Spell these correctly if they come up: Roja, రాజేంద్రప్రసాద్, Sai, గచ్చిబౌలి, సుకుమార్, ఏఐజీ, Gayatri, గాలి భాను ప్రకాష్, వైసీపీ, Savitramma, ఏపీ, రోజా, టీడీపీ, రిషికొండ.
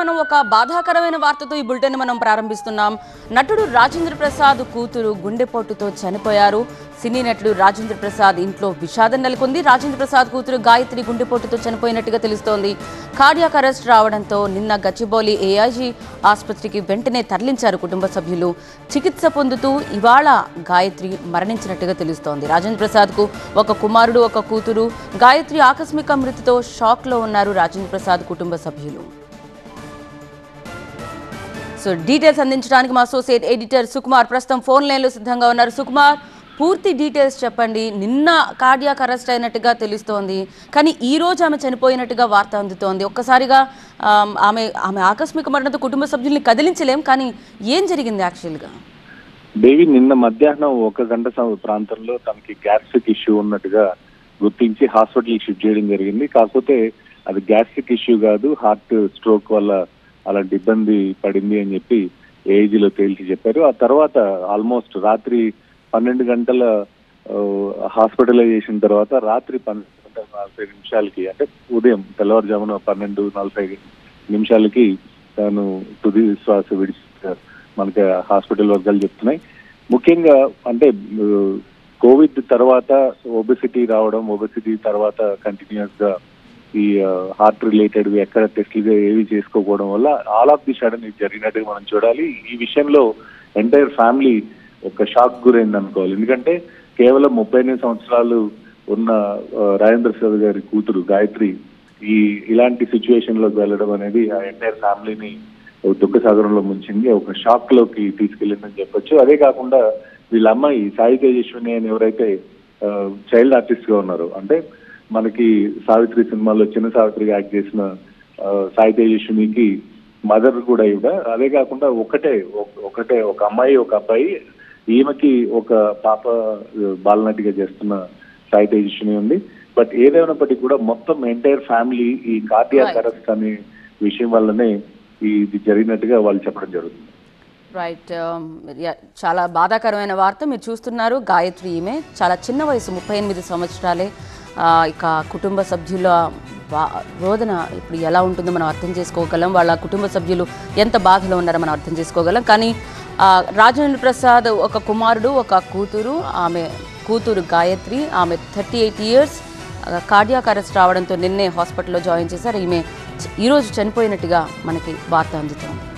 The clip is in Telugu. మనం ఒక బాధాకరమైన వార్తతో ఈ బులెటిన్ మనం ప్రారంభిస్తున్నాం. నటుడు రాజేంద్రప్రసాద్ కూతురు గుండెపోటుతో చనిపోయారు. సినీ నటుడు రాజేంద్రప్రసాద్ ఇంట్లో విషాదం నెలకొంది. రాజేంద్రప్రసాద్ కూతురు గాయత్రి గుండెపోటుతో చనిపోయినట్టుగా తెలుస్తోంది. కార్డియాక్ అరెస్ట్ రావడంతో నిన్న గచ్చిబౌలి ఏఐజీ ఆసుపత్రికి వెంటనే తరలించారు కుటుంబ సభ్యులు. చికిత్స పొందుతూ ఇవాళ గాయత్రి మరణించినట్టుగా తెలుస్తోంది. రాజేంద్రప్రసాద్కు ఒక కుమారుడు, ఒక కూతురు. గాయత్రి ఆకస్మిక మృతితో షాక్లో ఉన్నారు రాజేంద్రప్రసాద్ కుటుంబ సభ్యులు. సో డీటెయిల్స్ అందించడానికి మా అసోసియేట్ ఎడిటర్ సుకుమార్ ప్రస్తుతం ఫోన్ లైన్లో సిద్ధంగా ఉన్నారు. సుకుమార్, పూర్తి డీటెయిల్స్ చెప్పండి. నిన్న కార్డియాక్ అరెస్ట్ అయినట్టుగా తెలుస్తోంది, కానీ ఈ రోజు ఆమె చనిపోయినట్టుగా వార్త అందుతోంది. ఒక్కసారిగా ఆమె ఆకస్మిక మరణంతో కుటుంబ సభ్యుల్ని కదిలించలేం, కానీ ఏం జరిగింది యాక్చువల్గా? దేవి, నిన్న మధ్యాహ్నం 1 గంట ప్రాంతంలో తనకి గ్యాస్ట్రిక్ ఇష్యూ ఉన్నట్టుగా గుర్తించి హాస్పిటల్కి షిఫ్ట్ చేయడం జరిగింది. కాకపోతే అది గ్యాస్ట్రిక్ ఇష్యూ కాదు, హార్ట్ స్ట్రోక్ వల్ల అలాంటి ఇబ్బంది పడింది అని చెప్పి ఏఐజీలో తేల్చి చెప్పారు. ఆ తర్వాత ఆల్మోస్ట్ రాత్రి 12 గంటల హాస్పిటలైజేషన్ తర్వాత రాత్రి 12:45 అంటే ఉదయం తెల్లవారుజామున 12:45 తాను తుది శ్వాస విడిచారు మనకి హాస్పిటల్ వర్గాలు చెప్తున్నాయి. ముఖ్యంగా అంటే కోవిడ్ తర్వాత ఒబెసిటీ రావడం, ఒబెసిటీ తర్వాత కంటిన్యూస్ గా ఈ హార్ట్ రిలేటెడ్ ఎక్కడ టెస్ట్లు ఏవి చేసుకోకపోవడం వల్ల ఆల్ ఆఫ్ ది సడన్ ఇది జరిగినట్టుగా మనం చూడాలి. ఈ విషయంలో ఎంటైర్ ఫ్యామిలీ ఒక షాక్ గురైంది అనుకోవాలి. ఎందుకంటే కేవలం 38 సంవత్సరాలు ఉన్న రాజేంద్రప్రసాద్ గారి కూతురు గాయత్రి ఇలాంటి సిచ్యువేషన్ లోకి వెళ్ళడం అనేది ఆ ఎంటైర్ ఫ్యామిలీని దుఃఖసాగరంలో ముంచింది, ఒక షాక్ లోకి తీసుకెళ్ళిందని చెప్పొచ్చు. అదే కాకుండా వీళ్ళ అమ్మాయి సాయి తేజస్విని అని ఎవరైతే చైల్డ్ ఆర్టిస్ట్ గా ఉన్నారో, అంటే మనకి సావిత్రి సినిమాలో చిన్న సావిత్రిగా యాక్ట్ చేసిన సాయి తేజస్వినికి మదర్ కూడా ఇవిడ. అదే కాకుండా ఒకటే ఒక అమ్మాయి, ఒక అబ్బాయి. ఈమెకి ఒక పాప బాలనటిగా చేస్తున్న సాయి తేజస్విని ఉంది. బట్ ఏదైనప్పటికీ కూడా మొత్తం ఎంటైర్ ఫ్యామిలీ ఈ కార్డియాక్ అరెస్ట్ అనే విషయం వల్లనే ఇది జరిగినట్టుగా వాళ్ళు చెప్పడం జరుగుతుంది. రైట్, చాలా బాధాకరమైన వార్త మీరు చూస్తున్నారు. గాయత్రి ఈమె చాలా చిన్న వయసు, 38 సంవత్సరాలే. ఇక కుటుంబ సభ్యుల రోదన ఇప్పుడు ఎలా ఉంటుందో మనం అర్థం చేసుకోగలం, వాళ్ళ కుటుంబ సభ్యులు ఎంత బాధలో ఉన్నారో మనం అర్థం చేసుకోగలం. కానీ రాజేంద్రప్రసాద్ ఒక కుమారుడు, ఒక కూతురు. ఆమె కూతురు గాయత్రి, ఆమె 38 ఇయర్స్. కార్డియాక్ అరెస్ట్ రావడంతో నిన్నే హాస్పిటల్లో జాయిన్ చేశారు. ఈమె ఈరోజు చనిపోయినట్టుగా మనకి వార్త అందుతోంది.